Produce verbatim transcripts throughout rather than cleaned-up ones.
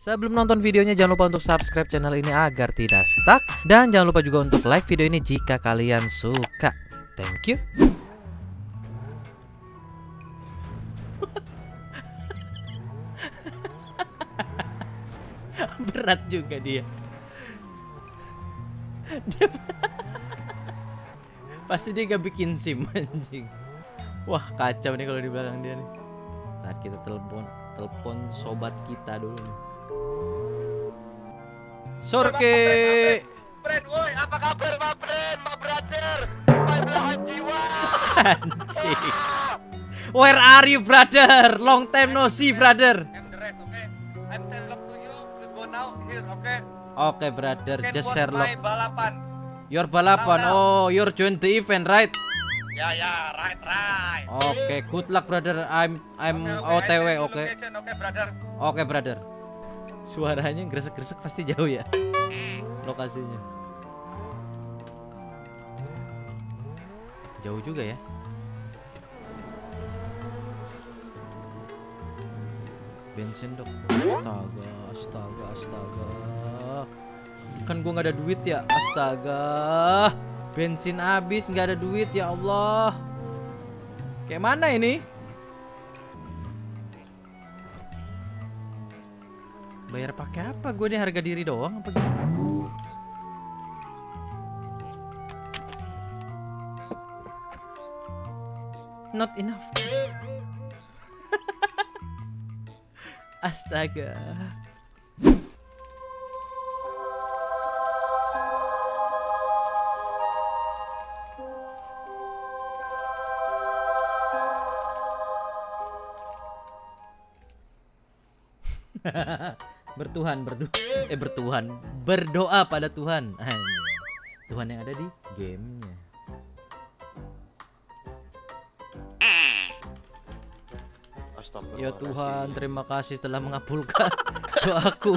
Sebelum nonton videonya, jangan lupa untuk subscribe channel ini agar tidak stuck. Dan jangan lupa juga untuk like video ini jika kalian suka. Thank you. Berat juga dia. dia Pasti dia gak bikin SIM, anjing. Wah, kacau nih kalau di belakang dia nih. Ntar kita telepon, telepon sobat kita dulu. Sorke. Friend, woi, apa kabar, my friend, my brother, my belahan jiwa. Anjing. Where are you, brother? Long time no see, brother. Oke, okay, brother, just share log. Balapan. Your balapan. Now, now. Oh, you're join the event, right? Ya, yeah, ya, yeah, right, right. Oke, okay, good luck, brother. I'm I'm okay, O T W, oke. Okay. Oke, okay, brother. Oke, okay, brother. Suaranya gresek-gresek pasti jauh ya. Lokasinya. Jauh juga ya. Bensin dong. Astaga, astaga, astaga. Kan gue nggak ada duit ya, astaga. Bensin habis, nggak ada duit ya Allah. Kayak mana ini? Bayar pakai apa? Gue nih harga diri doang apa gimana? Not enough. Astaga. Bertuhan, berdoa, eh bertuhan, berdoa pada Tuhan. Tuhan yang ada di gamenya. Ya Tuhan, terima kasih telah mengabulkan doaku.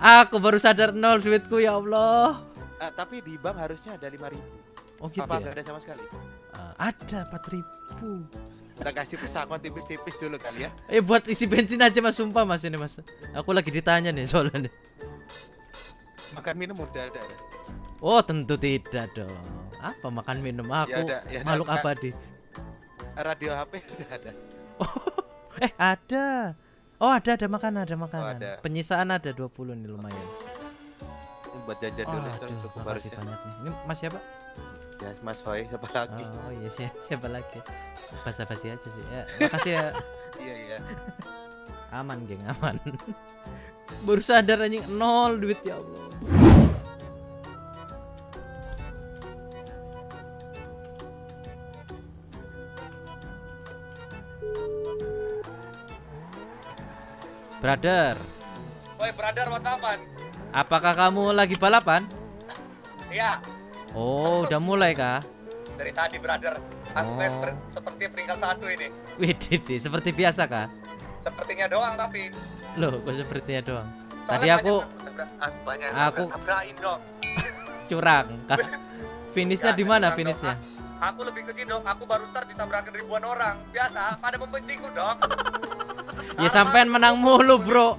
Aku baru sadar nol duitku ya Allah. Uh, tapi di bank harusnya ada lima ribu. Oh gitu. Papa ya? Gak ada sama sekali. Uh, ada empat ribu. Kita kasih pesangon tipis-tipis dulu kali ya. Eh buat isi bensin aja mas, sumpah mas ini mas. Aku lagi ditanya nih soalnya. Makan minum udah ada. Oh tentu tidak dong. Apa makan minum aku? Ya ada, ya ada. Makhluk abadi. Radio H P udah ada. Oh, eh ada. Oh ada ada makanan ada makanan. Oh, ada. Penyisaan ada dua puluh nih lumayan. Ini buat jajan dulu oh, aduh, untuk makasih banyak nih. Ini mas siapa? Ya, Mas Hoy, siapa lagi? Oh iya, siapa lagi? Basa-basi aja sih. Ya, makasih ya. Iya, iya. Aman, geng, aman. Baru sadar anjing nol duit ya Allah. Brother. Woi, brother, what apaan? Apakah kamu lagi balapan? Iya. Oh, udah mulai kah? Dari tadi, brother. Aspek oh. Seperti peringkat satu ini. Widih, seperti biasa kah? Sepertinya doang tapi. Loh, kok sepertinya doang? Soalnya tadi aku banyak aku tabrakin dong. Curang kah? Finishnya di mana finishnya? Aku lebih kecil dong, aku baru start ditabrakin ribuan orang. Biasa, pada pembenciku dong. Ya sampean menang mulu, bro.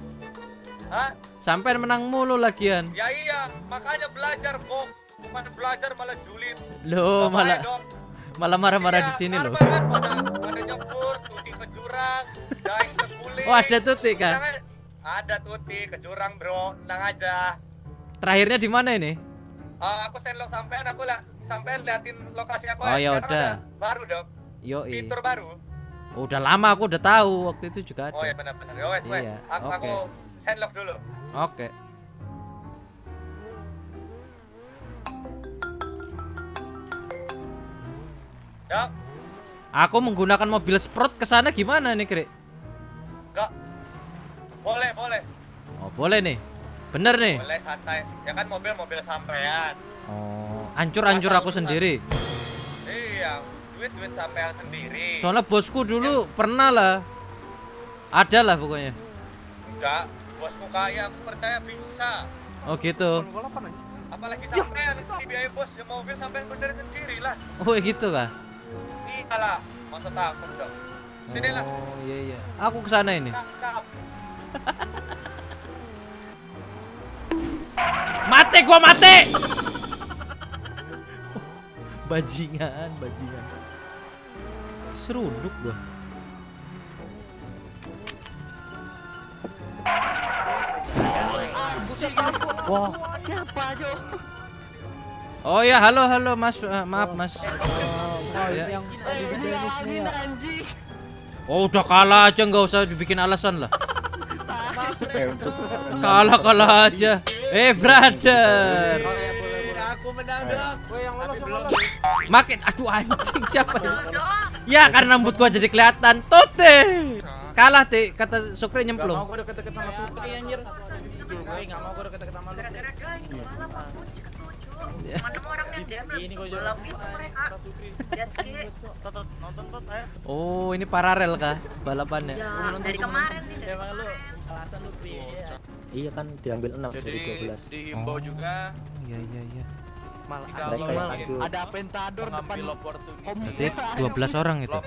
Hah? Sampean menang mulu lagian. Ya iya, makanya belajar, kok. Bukan belajar malah julid. Loh, malah malah marah-marah di sini loh. Ada nyebur, tuti ke jurang, daing ke kulit. Oh, ada tuti kan? Ada tuti ke jurang, bro. Tenang aja. Terakhirnya di mana ini? Uh, aku send log sampean, aku lah sampean liatin lokasi aku. Oh, ya udah. Baru, Dok. Yo, fitur baru. Oh, udah lama aku udah tahu. Waktu itu juga ada. Oh, ya benar-benar. Yo, wes, wes. Iya. Aku, okay. Aku send log dulu. Oke. Okay. Ya. Aku menggunakan mobil Sprot ke sana gimana nih, Kri? Enggak. Boleh, boleh. Oh, boleh nih. Bener nih. Boleh santai. Ya kan mobil-mobil sampean. Oh, hancur-hancur aku sendiri. Iya, duit-duit sampean sendiri. Soalnya bosku dulu ya. Pernah lah. Ada lah pokoknya. Enggak, bosku kaya, aku percaya bisa. Oh, gitu. Apalagi sampean ya. Itu dibiayai bos, ya mobil sampean bener sendiri lah. Oh, gitu kah? Iyalah, masa takut dong. Sini lah. Oh iya iya. Aku kesana ini. mati, gua mati. Bajingan, bajingan. Serunduk gua. Wow. Siapa aja? Oh ya, halo halo Mas, uh, maaf Mas. Oh, ya. Oh, udah kalah aja, nggak usah dibikin alasan lah. Kalah kalah aja. Eh, hey, brother. Aku menang dong. Makin aduh anjing siapa? Ya karena rambut gua jadi kelihatan. Tote. Kalah teh kata Sukri nyemplung. Enggak mau gua deket-deket sama Sukri anjir. Enggak mau gua deket-deket sama lu. Oh, ini paralel kah balapannya? Dari kemarin nih. Iya kan diambil enam dari dua belas. Dihimbau juga. Iya iya iya. Ada pentador depan. Berarti dua belas orang itu.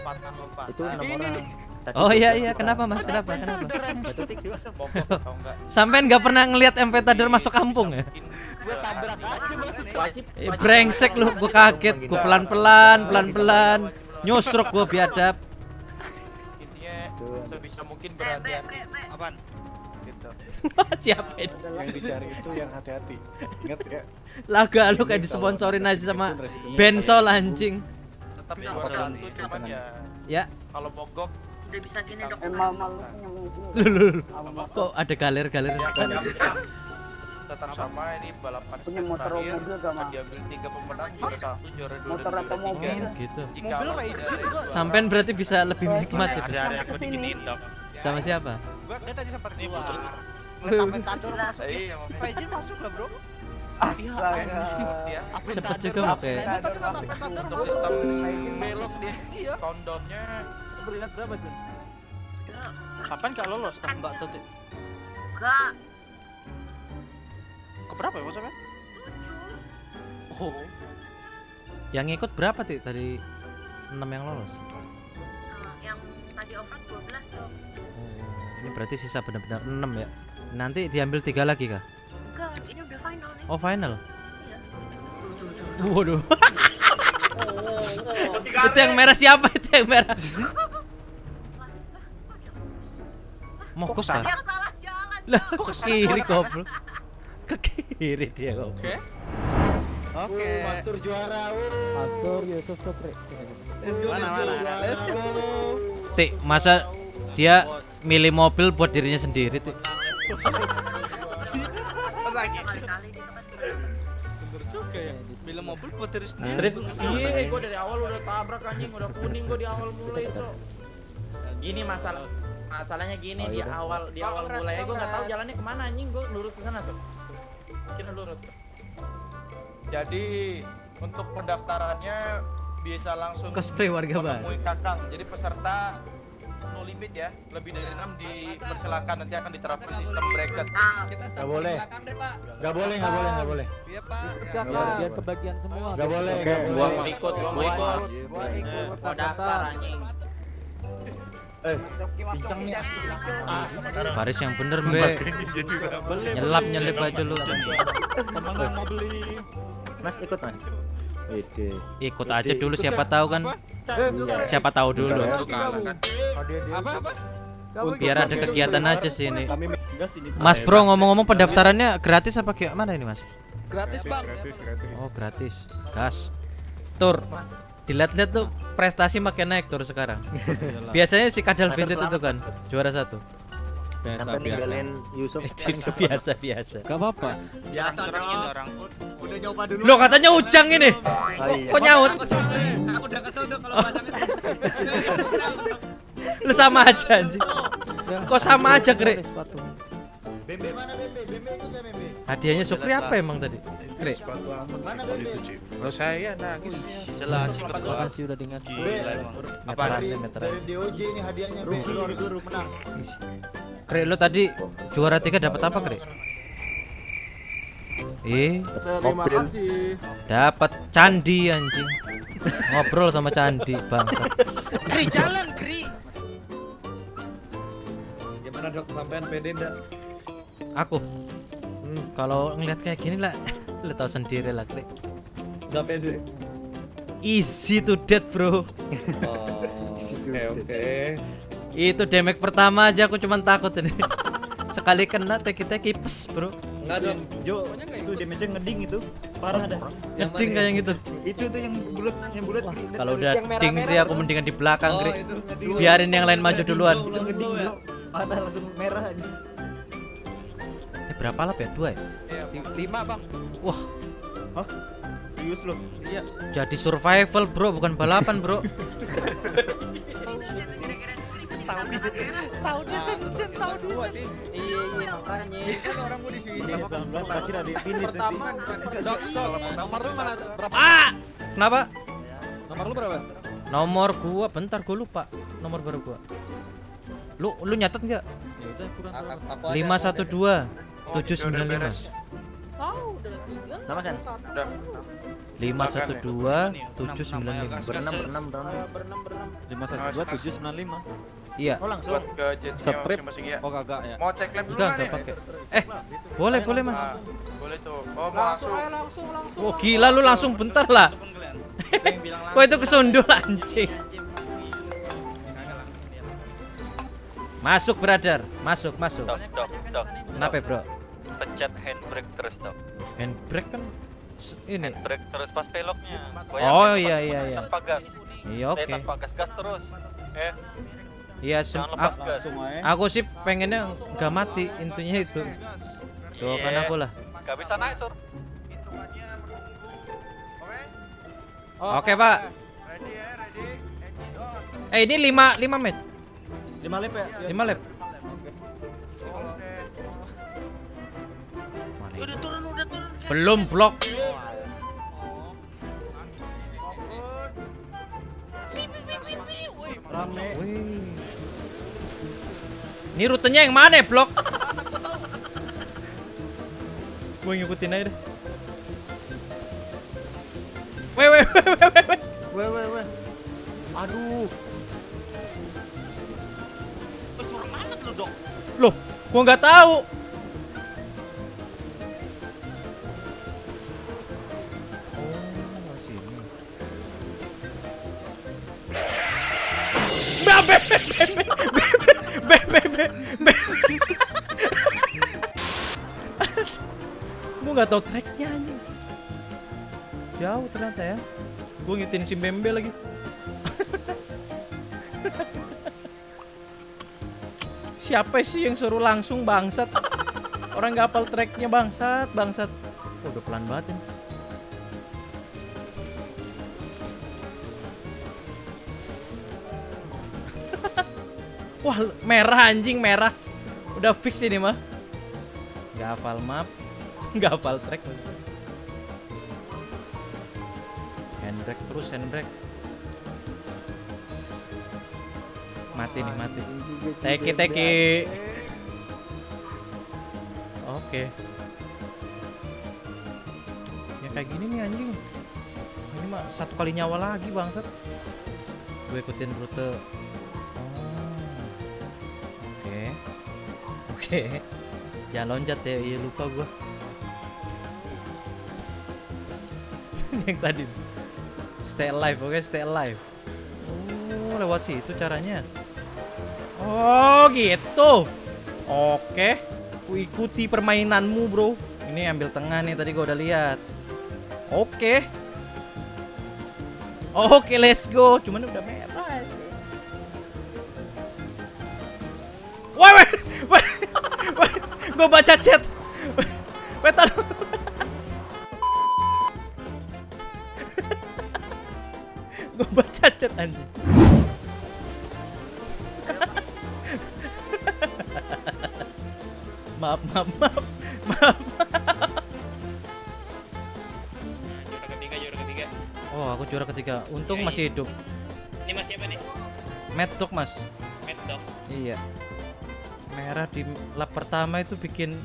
Itu enam orang. Oh iya iya, kenapa Mas? Kenapa? Kenapa? Sampai nggak pernah ngelihat empetador masuk kampung ya? Gue tabrak aja Mas. Brengsek lu, gue kaget, gue pelan-pelan, pelan-pelan. Nyusruk gue biadab. Intinya sebisa mungkin berhati-hati. Apaan? Siapa ini? Yang dicari itu yang hati-hati. Ingat ya. Laga lu kayak disponsorin aja sama Bensol anjing. Tetap disponsorin cuman ya. Ya. Kalau mogok udah bisa gini dok. Kok ada galer-galer sekali. Tetap sama ini balapan punya motor mobil sama diambil tiga pemenang satu juara dua motor atau mobil gitu. Mobil sampean berarti bisa lebih menikmati. Ada aku diginiin dok. Sama siapa? Gua tadi sempat keluar. Sampai kantor masuk. Iya, izin masuk lah, Bro. Ah, iya. Cepet juga pakai. Belok dia. Iya. Kondomnya berinat berapa, Jun? Kapan enggak lolos Mbak Tuti? Enggak. Ke berapa ya, Mas? tujuh. Oh. Yang ikut berapa, Ti? Tadi enam yang lolos. Yang tadi open dua belas dong. Ini berarti sisa benar-benar enam ya. Nanti diambil tiga lagi kah? Enggak, ini udah final nih. Oh, final. Iya. Waduh. Itu yang merah siapa? Itu yang merah. Mogok kan? Lah, ke kiri goblok. Ke kiri dia goblok. Oke. Oke. Master juara. Master Yusuf Sukri. Let's go. Let's go. Tik, masa dia milih mobil buat dirinya sendiri, Tik. Milih mobil buat diri sendiri. Iya, gua dari awal udah tabrak anjing, udah kuning gua di awal mulai itu. Gini masalah masalahnya gini di awal di awal mulai gua nggak tahu jalannya kemana anjing, gua lurus ke sana tuh. Kira lurus. Jadi untuk pendaftarannya bisa langsung cosplay warga baru. Menemui Kakang. Jadi peserta no limit ya, lebih dari enam dipersilakan, nanti akan diterapkan sistem bracket. Nggak boleh, nggak boleh, nggak boleh, nggak boleh. Iya Pak, biar kebagian semua. Nggak boleh, nggak boleh. Gua mau ikut, gua mau ikut. Mau daftar anjing. Eh, pincang nih. Baris yang bener Mbak. Nyelap nyelip aja lu. Temen nggak mau beli. Mas ikut Mas. Ikut aja dulu siapa tahu kan. Siapa tahu dulu. Biar ada kegiatan aja sih ini. Mas Bro ngomong-ngomong pendaftarannya gratis apa gimana ini Mas? Gratis Bang. Oh gratis. Gas. Tur. Dilihat-lihat tuh prestasi makin naik Tur sekarang. Biasanya si Kadal Bintit itu kan juara satu. Sampai ninggalin Yusuf biasa-biasa. Gak apa-apa. Biasa orang udah nyoba dulu. Loh katanya Ujang ini. Kok nyaut? Aku udah kesel dong kalau macam itu. Lu sama aja anjing. Kok sama aja, Kre? Bembe mana Bembe? Bembe itu enggak Bembe. Hadiahnya Sukri apa emang tadi? Kre. Mana Bembe? Loh saya nangis. Jelas sih ketua. Sudah dengar. Apaan ini? Dari D O J ini hadiahnya Bembe guru menang. Kre, lo tadi juara tiga dapat apa, Kre? Eh, dapat candi anjing. Ngobrol sama candi, bangsa. Kri, jalan, Kri. Gimana dok, sampean pede enggak? Aku. Hmm, kalau ngelihat kayak gini lah Lo tau sendiri lah, Krik. Gak pede. Easy to death, bro. Oke, oke. Itu damage pertama aja aku cuman takut ini. Sekali kena kita kipes, bro. Enggak dong, Jo. Itu damage-nya ngeding itu. Parah dah. Ngeding kayak gitu. Itu tuh yang bulat, yang bulat. Kalau udah ding sih aku mendingan di belakang, Krik. Biarin yang lain maju duluan. Patah langsung merah aja. Eh, berapa lap ya? Dua ya? Lima, Bang. Wah. Hah? Serius lo? Iya. Jadi survival, bro, bukan balapan, bro. Tahu dia, tahu dia sendirian, tahu dia. Iya, iya, makanya. Kan orang mau di sini. Terakhir ada finish. Nomor lu mana? Berapa? Ah, kenapa? Nomor lu berapa? Nomor gua, bentar gua lupa. Nomor baru gua. Lu, lu nyatet nggak? Lima satu dua, tujuh sembilan lima. Sama kan? Lima satu dua, tujuh sembilan lima. Berenam, berenam, berenam. Lima satu dua, tujuh sembilan lima. Iya. Langsung ke strip. Oh kagak ya? Mau cek lab dulu kan? Eh, boleh, boleh mas. Boleh tuh. Oh langsung, langsung, langsung. Oh gila lu langsung bentar lah. Kok itu kesundul anjing. Masuk brother, masuk, masuk. Kenapa bro? Pencet handbrake terus dok. Handbrake kan ini. Handbrake terus pas peloknya. Oh iya iya iya. Tanpa gas. Iya oke. Tanpa gas gas terus. Eh. Iya. Aku sih pengennya nggak mati intinya itu. Doakan aku lah. Gak bisa naik sur. Oke pak. Eh ini lima lima menit. lima lap ya? lima lap. Udah turun, udah turun. Belum blok. Ini rutenya yang mana ya, blok? Gue ngikutin aja deh. Weh weh weh weh weh. Aduh. Loh, gua nggak tahu. Oh, sini. Bebe, bebe, bebe, bebe, bebe. Gua nggak tahu treknya anjing. Jauh ternyata ya. Gua ngikutin si Bembe lagi. Siapa sih yang suruh langsung bangsat? Orang nggak hafal tracknya bangsat, bangsat. Oh, udah pelan banget ini. Wah, merah anjing merah. Udah fix ini mah. Nggak hafal map, nggak hafal track. Handbrake terus handbrake. Mati nih mati. Teki teki. Oke. Ya kayak gini nih anjing. Ini mah satu kali nyawa lagi bangsat. Gue ikutin rute. Oke. Oke. Jangan loncat ya, iya lupa gue. Yang tadi. Stay alive, oke okay? Stay alive. Oh lewat situ caranya. Oh gitu. Oke, ku ikuti permainanmu bro. Ini ambil tengah nih tadi gua udah lihat. Oke. Oke let's go. Cuman udah merah. Woi woi woi woi. Gua baca chat. Woi taruh. Gua baca chat anjing. Maaf, maaf, maaf, maaf. Juara ketiga, juara ketiga. Oh, aku juara ketiga. Untung masih hidup. Ini mas siapa nih? Mad Dog mas. Mad Dog. Iya. Merah di lap pertama itu bikin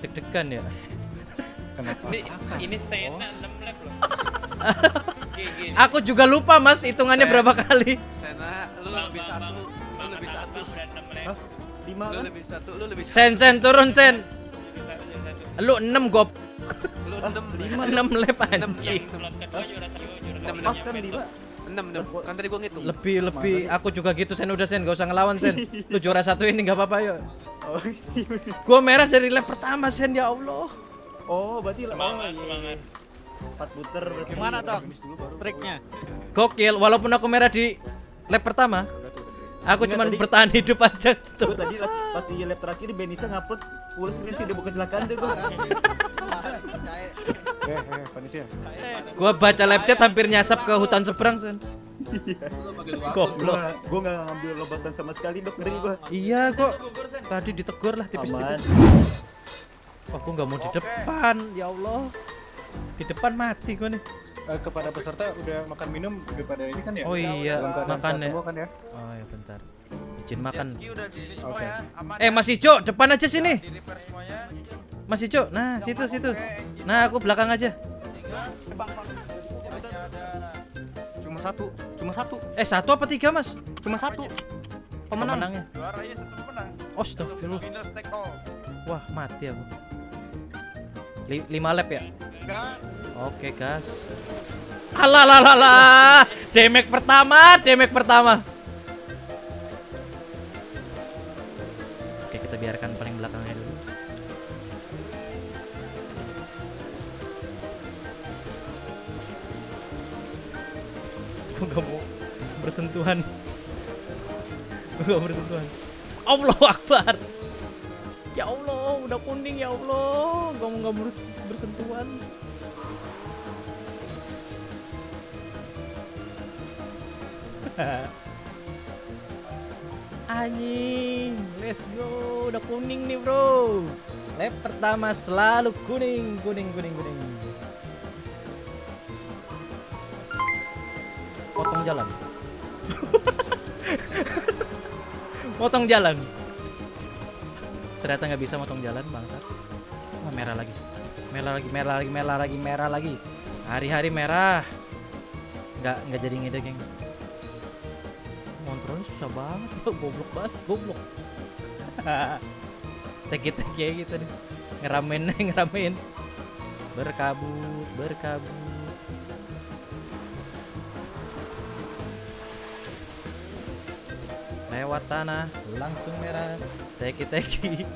deg-degan ya. Kenapa? Ini, ini Sena enam lap loh. Aku juga lupa mas hitungannya berapa kali. Sena, lu lebih satu, lu lebih satu. lima lu lebih satu, lu lebih satu. Sen sen turun sen. Lu enam gua. Lu enam lap anjing. Pas kan lima. enam enam kan tadi gua ngitung. Lebih lebih aku juga gitu Sen, udah Sen, gak usah ngelawan Sen. Lu juara satu ini enggak apa-apa yuk. Gua merah dari lap pertama Sen, ya Allah. Oh, berarti semangat, semangat. empat puter berarti. Gimana dong triknya? Gokil, walaupun aku merah di lap pertama. Aku cuma bertahan hidup aja tuh. Gua tadi pas di lap terakhir Benisa ngupload full screen sih, dia bukan kecelakaan tuh gua. Eh, eh, panitia. Gua baca lab chat hampir nyasap ke hutan seberang, Sen. Goblok. Gua enggak ngambil lobatan sama sekali, Dok, dari gua. Iya, kok. Tadi ditegur lah tipis-tipis. Aku nggak mau di depan, ya Allah. Di depan mati gua nih. Eh, kepada peserta udah makan minum daripada ini kan ya? Oh iya, makannya. Kan ya? Oh ya bentar. Izin makan. Okay. Eh Mas Ijo, depan aja sini. Mas Ijo, nah situ situ. Nah aku belakang aja. Cuma satu, cuma satu. Eh satu apa tiga Mas? Cuma satu. Pemenangnya. Astagfirullah. Wah mati aku. Lima lap ya? Oke gas. Alah lah lah lah. Damage pertama, damage pertama. Oke kita biarkan paling belakangnya dulu. Aku gak mau bersentuhan. Aku gak bersentuhan. Allah Akbar. Ya Allah, udah kuning ya Allah. Gak mau gak mau bersentuhan. Anjing, let's go. Udah kuning nih bro. Lap pertama selalu kuning, kuning, kuning, kuning. Potong jalan. Potong jalan. Ternyata nggak bisa motong jalan bangsat. Oh, merah lagi, merah lagi, merah lagi, merah lagi, merah lagi. Hari-hari merah. Nggak nggak jadi ngide geng. Kontrolnya susah banget, goblok banget, goblok. Teki-teki gitu nih, ngeramein, ngeramein. Berkabut, berkabut. Lewat tanah, langsung merah. Teki-teki.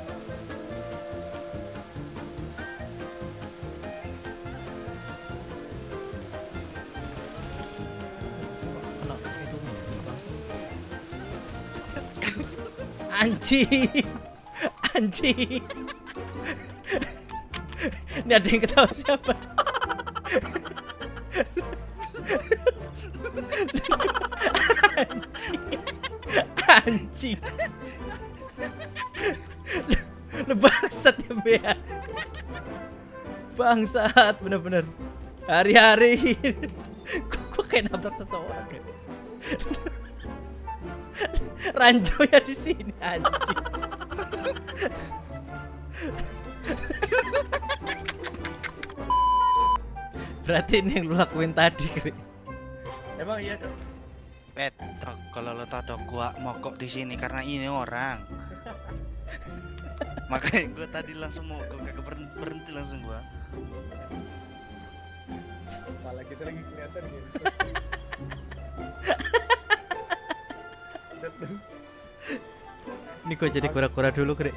Anjing. Anjing. Ini ada yang ketawa siapa? Anjing. Anjing. Lu bangsat ya Bea. Bangsat bener-bener. Hari-hari kok, kok kayak nabrak seseorang ya? Ranjau ya di sini anjing. Berarti ini yang lu lakuin tadi, Kri. Emang iya dong. Eh, kalau lo tau dong gua mogok di sini karena ini orang. Makanya gua tadi langsung mogok, kagak berhenti, berhenti langsung gua. Kepala kita lagi kelihatan gitu. Ini gue jadi kura-kura dulu, Krik.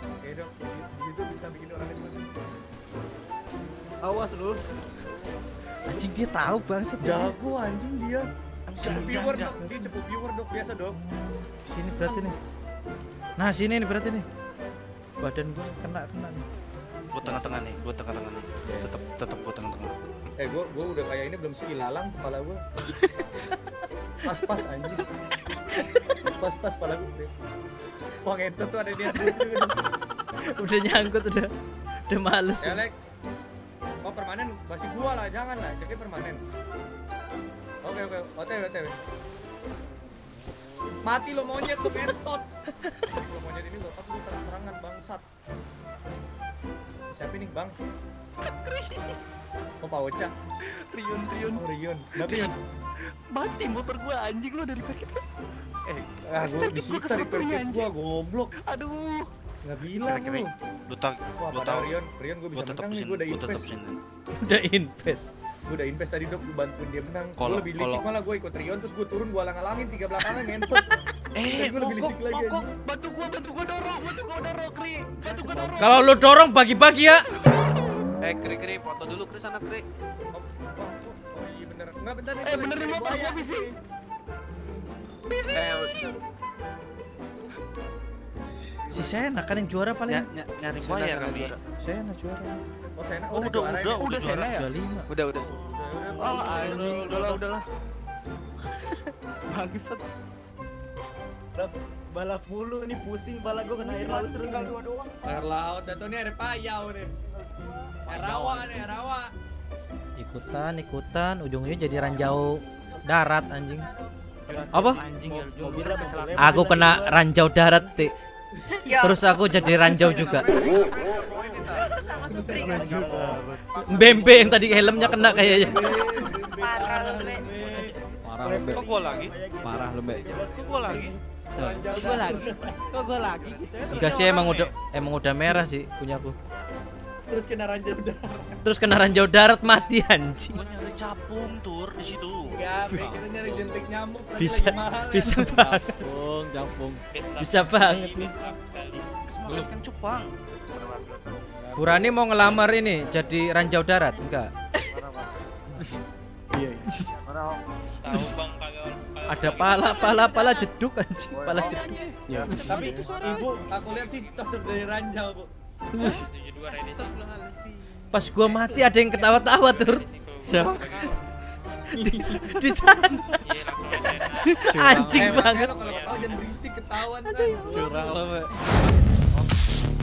Awas lu. Anjing dia tahu bangset. Jago anjing dia. Viewer dok, dia cepu viewer dok biasa dok. Sini berarti nih. Nah sini nih berarti nih. Badan gue kena kena nih. Gue tengah-tengah nih, gue tengah-tengah nih. Tetep tetep gue tengah-tengah. Eh gue gue udah kayak ini belum seilalang kepala gue. Pas-pas anjing. Pas-pas kepala gue. Wah itu tuh ada di atas. Udah nyangkut udah. Udah males. Elek. Oh permanen kasih gua lah, jangan lah. Jadi permanen. Oke oke, O T W O T W. Mati lo monyet tuh bentot. Lo monyet ini lo apa lu terang-terangan bangsat. Siapa ini, Bang? Kok Pak Oca? Rion Rion. Oh, Rion. Tapi mati motor gua anjing lo dari paket. Eh, ah, gue disita di perpet gua goblok. Aduh. Enggak bilang lu. Lu tak, lu tahu Rion, Rion gua bisa menang nih, gua udah invest. Udah invest. Udah invest tadi dok, lu bantuin dia menang. Gue lebih licik malah, gue ikut Rion terus gue turun, gue alang-alangin tiga belakangan ngentot. Eh, mokok, mokok, bantu gue, bantu gue dorong, bantu gue dorong, Kri, bantu gue dorong. Kalau lu dorong bagi-bagi ya. Eh, Kri, Kri, foto dulu Kri sana Kri. Oh iya bener, nggak bentar nih. Eh benerin gue pak, gue bisi. Bisi. Si Sena kan yang juara paling. Ny nyari buaya ya kami. Sena juara. Oh Sena udah juara ya? Udah Sena ya? Udah udah. Oh ayo udahlah udahlah. Bangsat. Balap mulu nih pusing balap gue kena air laut terus. Air laut dan tuh nih air payau nih. Air rawa nih air rawa. Ikutan ikutan ujungnya jadi Ranjau Darat anjing. Apa? Aku kena Ranjau Darat ti. Terus aku jadi ranjau juga. Bembe yang tadi helmnya kena kayaknya. Parah lembe. Parah lembe. Kok gua lagi? Parah lembe. Kok gua lagi? Kok gua lagi? Kok gua lagi? Enggak sih emang udah emang udah merah sih punya aku. Terus kena ranjau darat. Terus kena ranjau darat mati anjing. Gua nyari capung tur di situ. Enggak, kita nyari jentik nyamuk bisa bisa banget. Capung, capung. Bisa banget. Belum kan cupang. Burani mau ngelamar ini jadi ranjau darat enggak? Iya. Tahu Bang kagak. Ada pala, pala, pala jeduk anjing, pala jeduk. Ya. Tapi Ibu, aku lihat sih terus dari ranjau, Bu. Pas gua mati ada yang ketawa-tawa tur. Siapa? Di, di sana. Anjing banget. Kalau ketawa jangan berisik ketahuan. Curang lo, Pak.